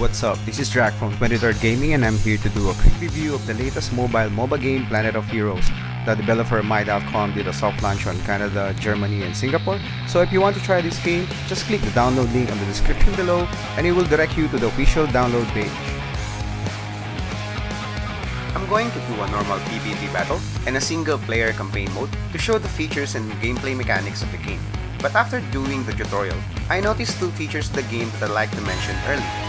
what's up? This is Drak from 23rd Gaming and I'm here to do a quick review of the latest mobile MOBA game, Planet of Heroes. The developer My.com did a soft launch on Canada, Germany, and Singapore. So if you want to try this game, just click the download link in the description below and it will direct you to the official download page. I'm going to do a normal PvP battle and a single player campaign mode to show the features and gameplay mechanics of the game. But after doing the tutorial, I noticed two features of the game that I'd like to mention earlier.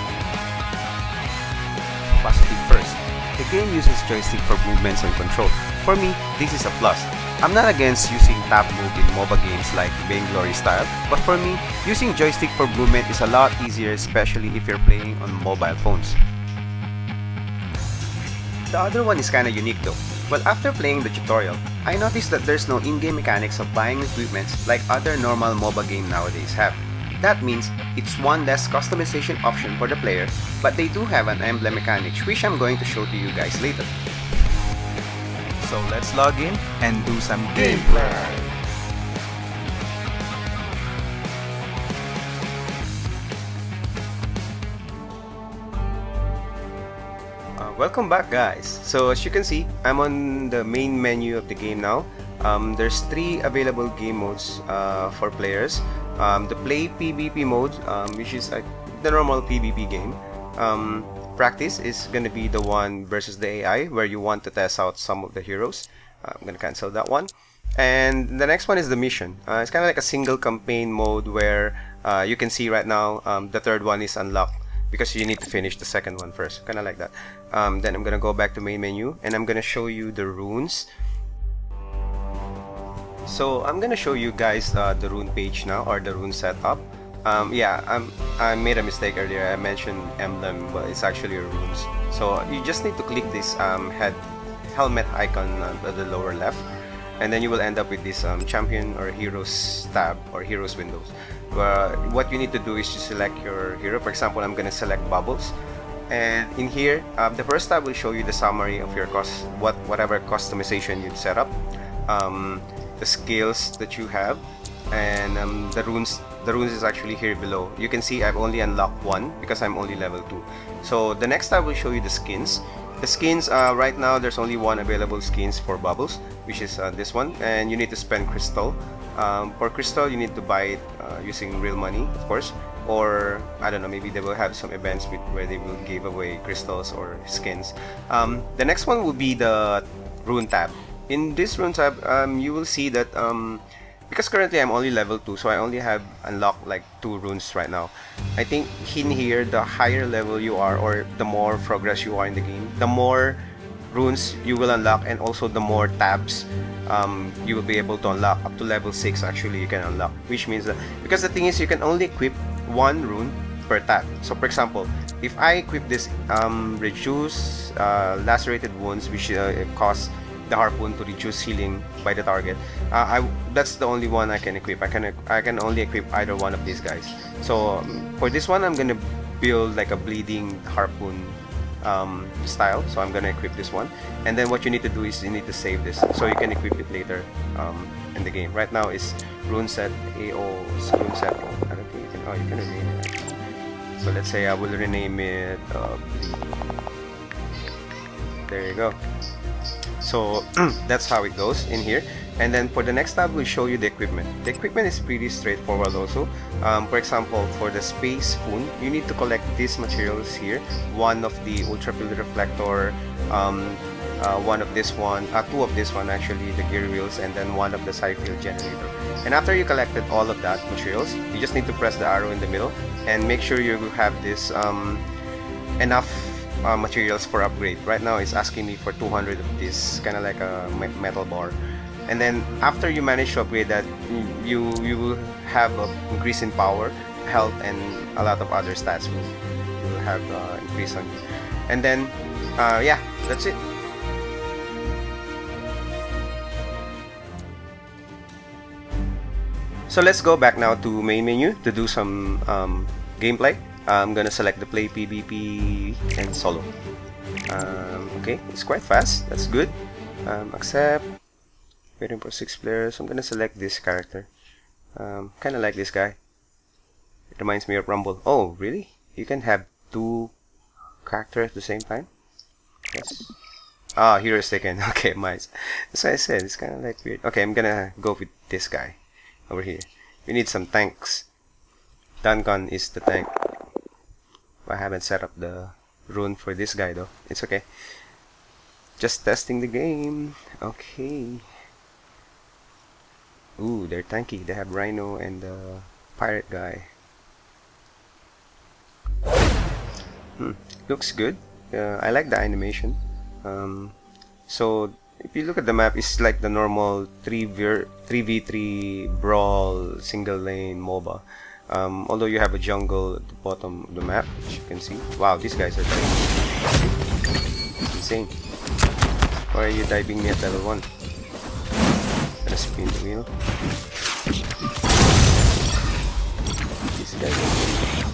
Positive first, the game uses joystick for movements and control. For me, this is a plus. I'm not against using tap move in MOBA games like Vainglory style, but for me, using joystick for movement is a lot easier, especially if you're playing on mobile phones. The other one is kinda unique though. Well, after playing the tutorial, I noticed that there's no in-game mechanics of buying equipments like other normal MOBA games nowadays have. That means it's one less customization option for the player, but they do have an emblem mechanic which I'm going to show to you guys later. So let's log in and do some gameplay. Welcome back guys. So as you can see, I'm on the main menu of the game now. There's three available game modes for players. The play PvP mode, which is the normal PvP game. Practice is going to be the one versus the AI where you want to test out some of the heroes. I'm going to cancel that one. And the next one is the mission. It's kind of like a single campaign mode where you can see right now the third one is unlocked, because you need to finish the second one first, kind of like that. Then I'm gonna go back to main menu and I'm gonna show you the runes. So I'm gonna show you guys the rune page now, or the rune setup. I made a mistake earlier. I mentioned emblem, but it's actually runes. So you just need to click this helmet icon at the lower left, and then you will end up with this champion or heroes tab or heroes windows. What you need to do is to select your hero. For example, I'm gonna select Bubbles, and in here the first tab will show you the summary of your whatever customization you've set up, the skills that you have, and the runes. The runes is actually here below. You can see I've only unlocked one because I'm only level 2. So the next tab will show you the skins. The skins, right now there's only one available skins for Bubbles, which is this one, and you need to spend crystal. For crystal you need to buy it using real money, of course, or I don't know, maybe they will have some events where they will give away crystals or skins. The next one will be the rune tab. In this rune tab you will see that because currently I'm only level 2, so I only have unlocked like 2 runes right now. I think in here, the higher level you are or the more progress you are in the game, the more runes you will unlock, and also the more tabs you will be able to unlock. Up to level 6 actually you can unlock, which means that, because the thing is, you can only equip one rune per tab. So for example, if I equip this reduce lacerated wounds, which cause the harpoon to reduce healing by the target, that's the only one I can equip. I can only equip either one of these guys. So for this one, I'm gonna build like a bleeding harpoon style, so I'm gonna equip this one, and then what you need to do is you need to save this so you can equip it later in the game. Right now is rune set AO's rune set. I don't think you can rename it actually. So let's say I will rename it there you go. So that's how it goes in here. And then for the next tab, we'll show you the equipment. The equipment is pretty straightforward also. For example, for the space spoon, you need to collect these materials here. One of the ultrapillar reflector, two of this one actually, the gear wheels, and then one of the side field generator. And after you collected all of that materials, you just need to press the arrow in the middle and make sure you have this enough materials for upgrade. Right now it's asking me for 200 of this, kind of like a metal bar. And then after you manage to upgrade that, you will have an increase in power, health, and a lot of other stats will have increase on you. And then yeah, that's it. So let's go back now to main menu to do some gameplay. I'm gonna select the play PvP and solo. Okay, it's quite fast, that's good. Accept. Waiting for 6 players. I'm gonna select this character. Kind of like this guy. It reminds me of Rumble. Oh, really? You can have 2 character at the same time? Yes. Ah, hero is taken. Okay, mice. That's what I said. It's kind of like weird. Okay, I'm gonna go with this guy over here. We need some tanks. Duncan is the tank. I haven't set up the rune for this guy though. It's okay. Just testing the game. Okay. Ooh, they're tanky. They have Rhino and the pirate guy. Looks good. I like the animation. So if you look at the map, it's like the normal 3v3 brawl single lane MOBA. Although you have a jungle at the bottom of the map, which you can see. Wow, these guys are insane. Why are you diving me at level 1? Gonna spin the wheel. These guys are insane.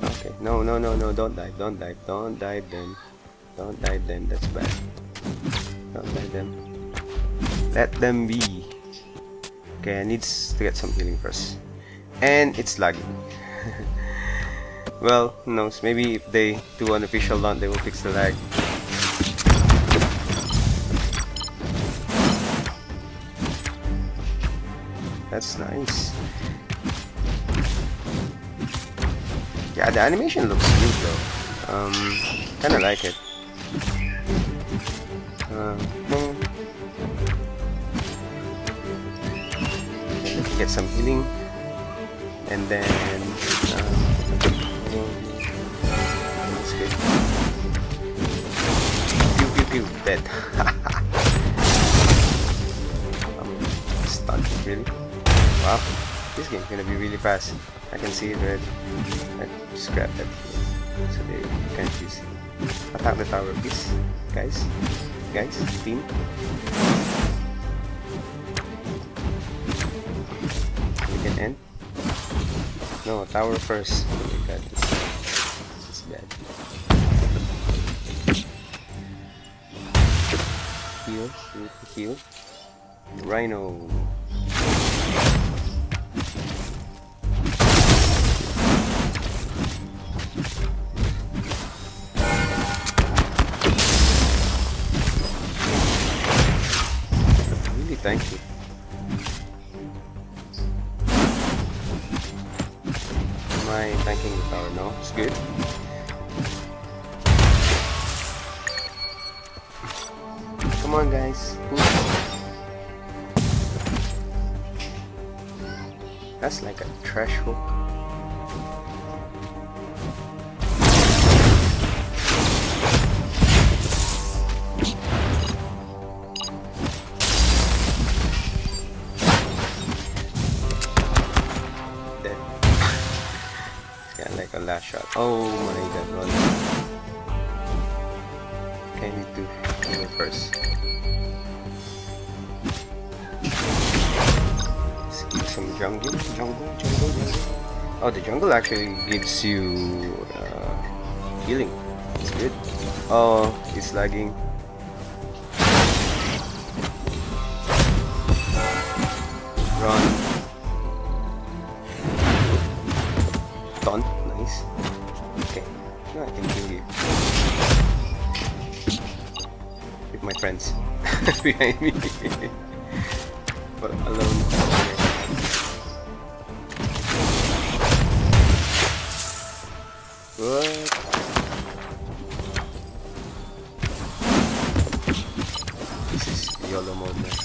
Okay, no, don't dive them, that's bad. Don't let them. Let them be. Okay, I need to get some healing first. And it's lagging. Well, who knows? Maybe if they do an official launch, they will fix the lag. That's nice. Yeah, the animation looks good though. Kinda like it. Get some healing and then that's good. Pew pew pew, dead. I'm stunned, really. Wow, this game's gonna be really fast. I can see it already. I just grabbed that so they can't use it. Attack the tower, please, guys. Guys, team. We can end. No, tower first. Oh my god, this is bad. Heal, need to heal. Rhino. Thank you. Am I tanking the tower? No, it's good. Come on, guys. That's like a trash hook. Last shot. Oh my god, run. Okay, I need to do it first. Let's give some jungle. Oh, the jungle actually gives you healing. It's good. Oh, it's lagging. Run. Okay, now I can kill you with my friends behind me, but alone. What? This is YOLO mode now.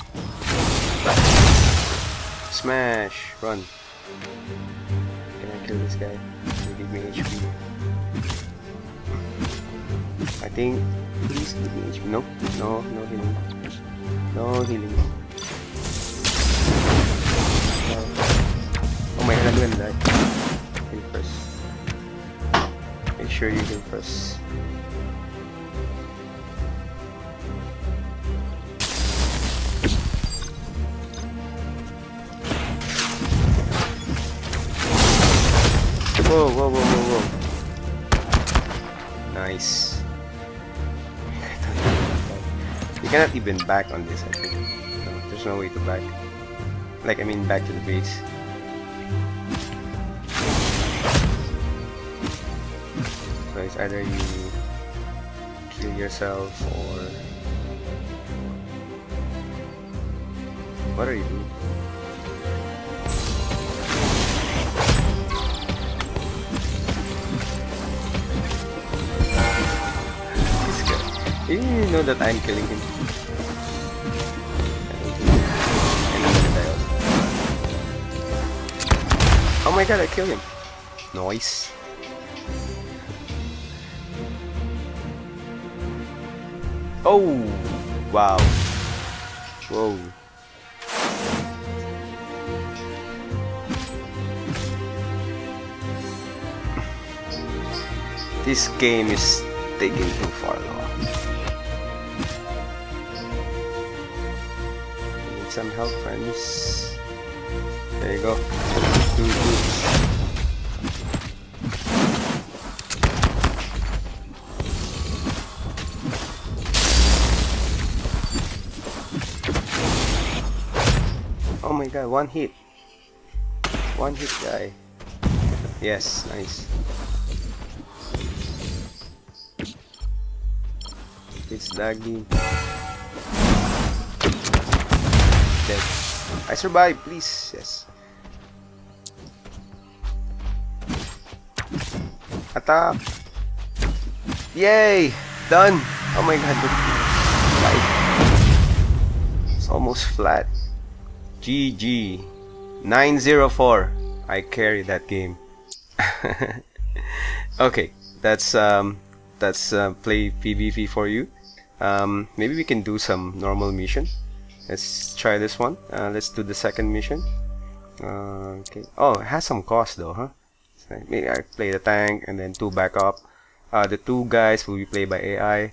Smash! Run! Can I kill this guy? Give me HP. I think. Please give me HP. Nope. No healing. No healing. Oh my god, I'm gonna die. Heal first. Make sure you heal first. Whoa. Nice. You cannot even back on this, I think. No, there's no way to back. Like, I mean, back to the base. So it's either you kill yourself or... What are you doing? You know that I'm killing him. Oh my god, I killed him. Nice. Oh, wow. Whoa. This game is taking too far now. Some help, friends. There you go. Two groups. Oh my god, one hit. One hit guy. Yes, nice. It's laggy. Dead. I survive, please. Yes. Attack. Yay! Done. Oh my god. It's almost flat. GG. 904. I carry that game. Okay, that's play PvP for you. Maybe we can do some normal mission. Let's try this one. Let's do the second mission. Okay. Oh, it has some cost though, huh? So maybe I play the tank and then two backup. The two guys will be played by AI.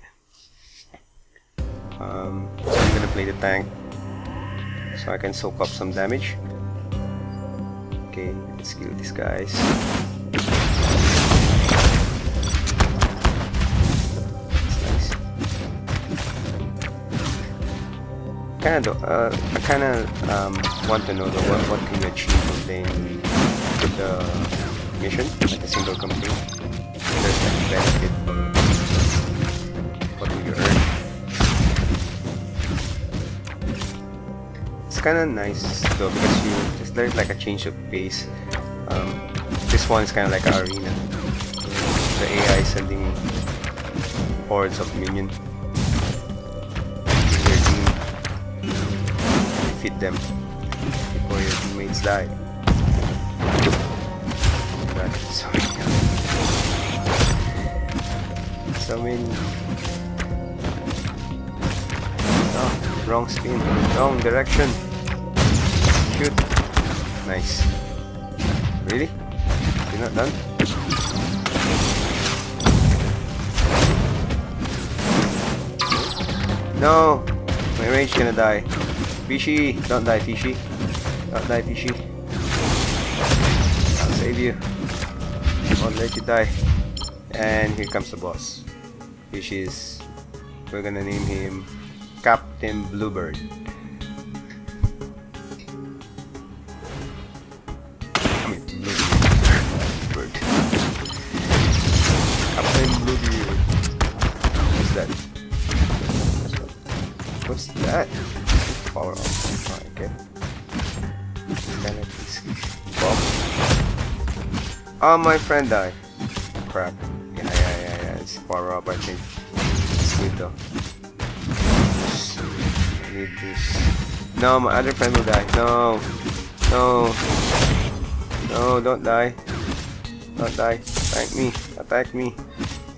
So I'm gonna play the tank so I can soak up some damage. Okay, let's kill these guys. I kind of want to know though, what can you achieve from playing the mission, like a single complete. There's like a benefit. What will you earn? It's kind of nice though because you just there's like a change of pace. This one is kind of like an arena. The AI is sending hordes of minions. Them before your teammates die. Sorry. So I mean, oh, wrong spin, wrong direction. Shoot. Nice. Really? You're not done? No, my range gonna die. Fishy, don't die, Fishy. Don't die, Fishy. I'll save you. Won't let you die. And here comes the boss. Fishy is. We're gonna name him Captain Bluebird. I mean, Bluebird. Captain Bluebird. What's that? What's that? Power off. Oh, okay. Oh, my friend died. Crap. Yeah. It's power up, I think. It's good though. I need this. No, my other friend will die. No. No. No, don't die. Don't die. Attack me. Attack me.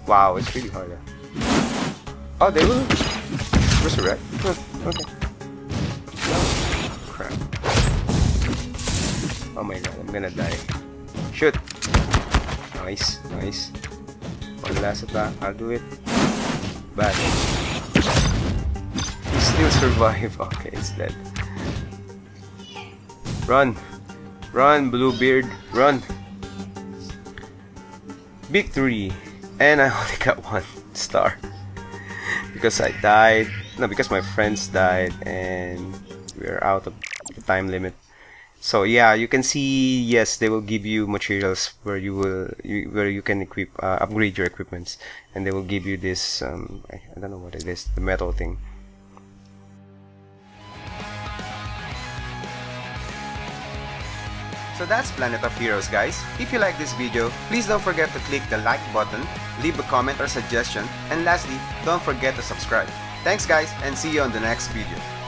Wow, it's really hard. Oh, they will resurrect. Huh. Okay. Oh my god, I'm gonna die. Shoot! Nice, nice. One last attack, I'll do it. Bash. You still survive. Okay, it's dead. Run! Run, Bluebeard! Run! Victory! And I only got 1 star. Because I died. No, because my friends died and we're out of the time limit. So yeah, you can see, yes, they will give you materials where you will can equip, upgrade your equipments, and they will give you this I don't know what it is, the metal thing. So that's Planet of Heroes, guys. If you like this video, please don't forget to click the like button, leave a comment or suggestion, and lastly, don't forget to subscribe. Thanks guys, and see you on the next video.